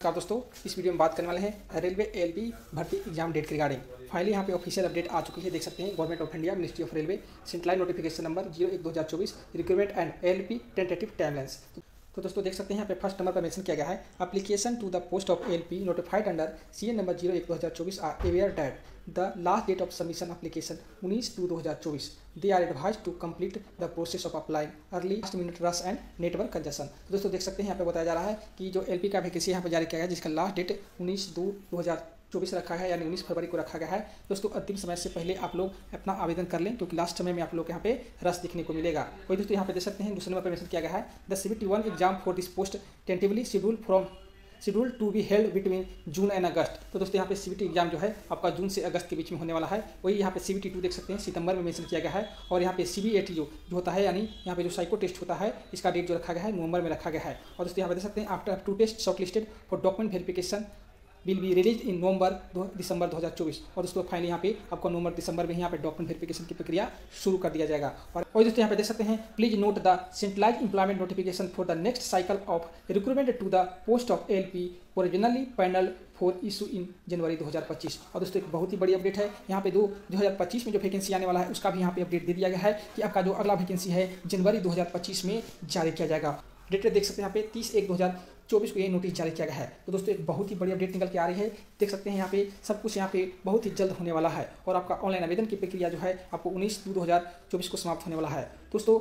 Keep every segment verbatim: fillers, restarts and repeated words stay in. नमस्कार दोस्तों, इस वीडियो में बात करने वाले हैं रेलवे ए एल पी भर्ती एग्जाम डेट के रिगार्डिंग। फाइनली यहाँ पे ऑफिशियल अपडेट आ चुकी है, देख सकते हैं। Government of India ministry of railway centralise notification number zero एक दो हज़ार चौबीस recruitment and A L P tentative timelines. तो दोस्तों देख सकते हैं यहाँ पे फर्स्ट नंबर पर मेंशन किया गया है, application to the post of A L P notified under C A number zero एक दो हज़ार चौबीस are aware that the last date of submission application उन्नीस टू दो हज़ार चौबीस। They are advise to complete the process of applying early last minute rush and network congestion. तो दोस्तों देख सकते हैं यहाँ पे बताया जा रहा है कि जो एल पी का वैकेंसी यहाँ पे जारी किया गया है, जिसका लास्ट डेट उन्नीस दो दो हज़ार चौबीस रखा है, यानी उन्नीस फरवरी को रखा गया है। दोस्तों अंतिम समय से पहले आप लोग अपना आवेदन कर लें, क्योंकि लास्ट समय में आप लोग यहाँ पे रस देखने को मिलेगा। वही दोस्तों यहाँ पे देख सकते हैं दूसरे नंबर पर मेंशन किया गया है, the CBT one exam for this post tentatively schedule from schedule to be held between June and August. तो दोस्तों यहाँ पे सीबीटी एग्जाम जो है आपका जून से अगस्त के बीच में होने वाला है। वही यहाँ पे सीबीटी टू देख सकते हैं सितंबर में मेंशन किया गया है, और यहाँ पे सीबीएटी जो जो होता है, यानी यहाँ पे जो साइको टेस्ट होता है, इसका डेट जो रखा गया है नवंबर में रखा गया है। और दोस्तों यहाँ पे देख सकते हैं, after to test short listed for document verification will be release in November December दो हज़ार चौबीस। और दोस्तों फाइनली यहाँ पे आपको नवंबर दिसंबर में यहाँ पे डॉक्यूमेंट वेरिफिकेशन की प्रक्रिया शुरू कर दिया जाएगा। और और दोस्तों यहाँ पे देख सकते हैं, please note the centralise employment notification for the next cycle of recruitment to the post of L P originally panel for issue in January दो हज़ार पच्चीस। और दोस्तों एक बहुत ही बड़ी अपडेट है, यहाँ पे दो दो हज़ार पच्चीस में जो वैकेंसी आने वाला है उसका भी यहाँ पे अपडेट दे दिया गया है कि आपका जो अगला वैकेंसी है जनवरी दो हज़ार पच्चीस में जारी किया जाएगा। डेट देख सकते हैं यहाँ पे तीस एक दो हज़ार चौबीस को यही नोटिस जारी किया गया है। तो दोस्तों एक बहुत ही बड़ी अपडेट निकल के आ रही है, देख सकते हैं यहाँ पे सब कुछ यहाँ पे बहुत ही जल्द होने वाला है। और आपका ऑनलाइन आवेदन की प्रक्रिया जो है आपको उन्नीस दो हज़ार चौबीस को समाप्त होने वाला है। दोस्तों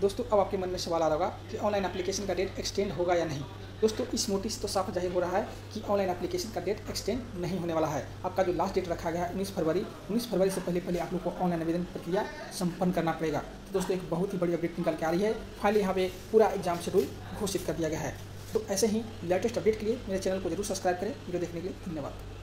दोस्तों अब आपके मन में सवाल आ रहा होगा कि ऑनलाइन एप्लीकेशन का डेट एक्सटेंड होगा या नहीं। दोस्तों इस नोटिस तो साफ जाहिर हो रहा है कि ऑनलाइन एप्लीकेशन का डेट एक्सटेंड नहीं होने वाला है। आपका जो लास्ट डेट रखा गया है उन्नीस फरवरी, उन्नीस फरवरी से पहले पहले आप लोग को ऑनलाइन आवेदन प्रक्रिया संपन्न करना पड़ेगा। तो दोस्तों एक बहुत ही बड़ी अपडेट निकल के आ रही है, फाइनली यहाँ पे पूरा एग्जाम शेड्यूल घोषित कर दिया गया है। तो ऐसे ही लेटेस्ट अपडेट के लिए मेरे चैनल को जरूर सब्सक्राइब करें। वीडियो देखने के लिए धन्यवाद।